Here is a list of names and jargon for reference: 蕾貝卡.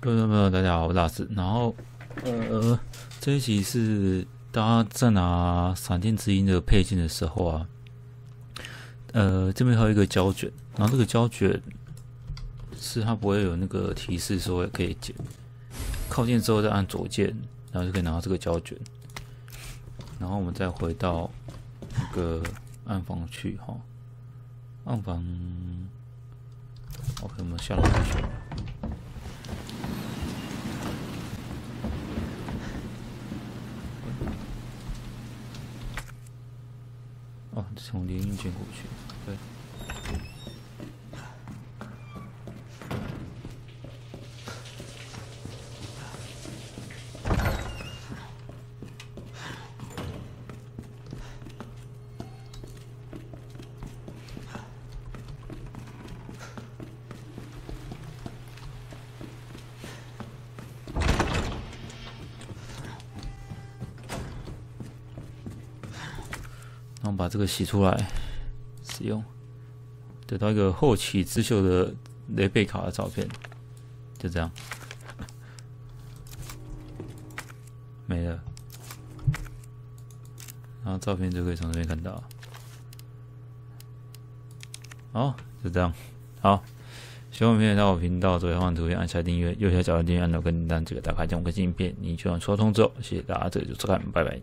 各位朋友，大家好，我是大师。然后，这一集是大家在拿闪电之鹰的配件的时候啊，这边还有一个胶卷，然后这个胶卷是它不会有那个提示说可以捡，靠近之后再按左键，然后就可以拿到这个胶卷。然后我们再回到那个暗房去哈，暗房 ，OK， 我们下楼再说。 从联姻卷过去，对。然后把这个洗出来使用，得到一个后起之秀的雷贝卡的照片，就这样没了。然后照片就可以从这边看到。好，就这样。好，喜欢我们影片到我频道左下方图片按下订阅，右下角的订阅按钮跟铃铛记得打开，这样我更新影片，你就能收到通知哦。谢谢大家，这里就收看，拜拜。